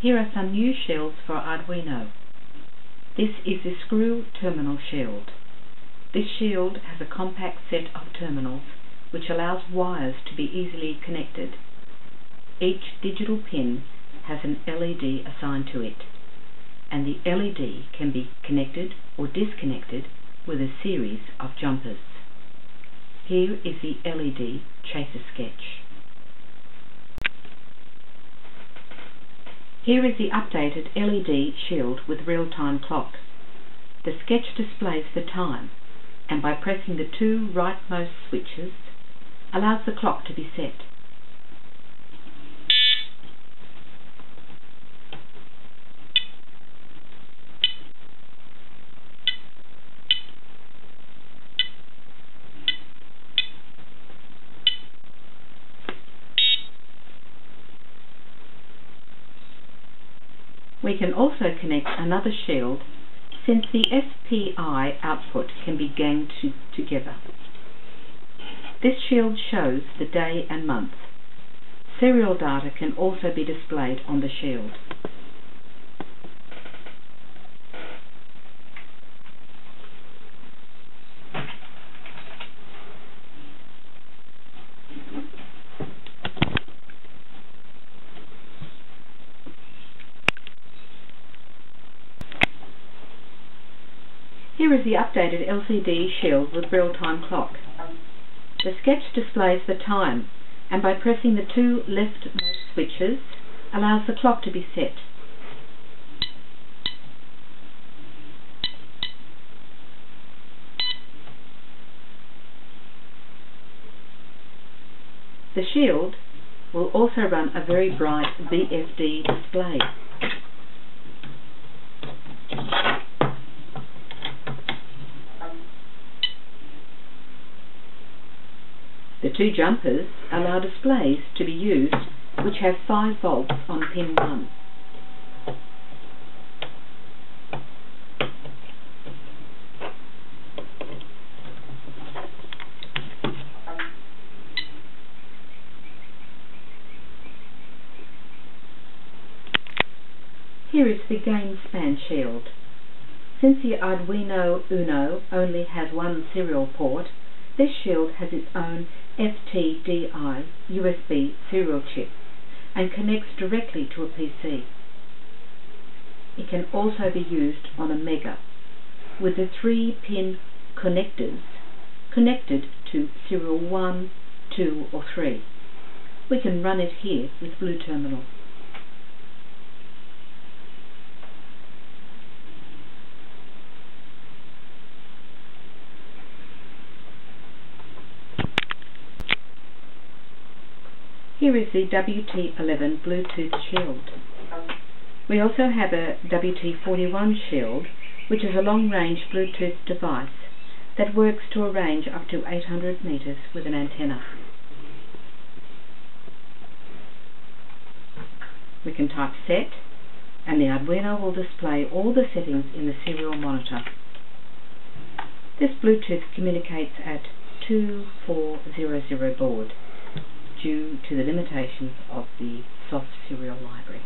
Here are some new shields for Arduino. This is the screw terminal shield. This shield has a compact set of terminals which allows wires to be easily connected. Each digital pin has an LED assigned to it, and the LED can be connected or disconnected with a series of jumpers. Here is the LED chaser sketch. Here is the updated LED shield with real-time clock. The sketch displays the time, and by pressing the two rightmost switches, allows the clock to be set. We can also connect another shield since the SPI output can be ganged together. This shield shows the day and month. Serial data can also be displayed on the shield. Here is the updated LCD shield with real-time clock. The sketch displays the time, and by pressing the two leftmost switches, allows the clock to be set. The shield will also run a very bright VFD display. The two jumpers allow displays to be used which have 5 volts on pin 1. Here is the Gainspan shield. Since the Arduino Uno only has one serial port, this shield has its own FTDI USB serial chip and connects directly to a PC. It can also be used on a Mega with the 3-pin connectors connected to serial 1, 2 or 3. We can run it here with Blue Terminal. Here is the WT41 Bluetooth shield. We also have a WT41 shield, which is a long-range Bluetooth device that works to a range up to 800 meters with an antenna. We can type set, and the Arduino will display all the settings in the serial monitor. This Bluetooth communicates at 2400 baud, due to the limitations of the soft serial library.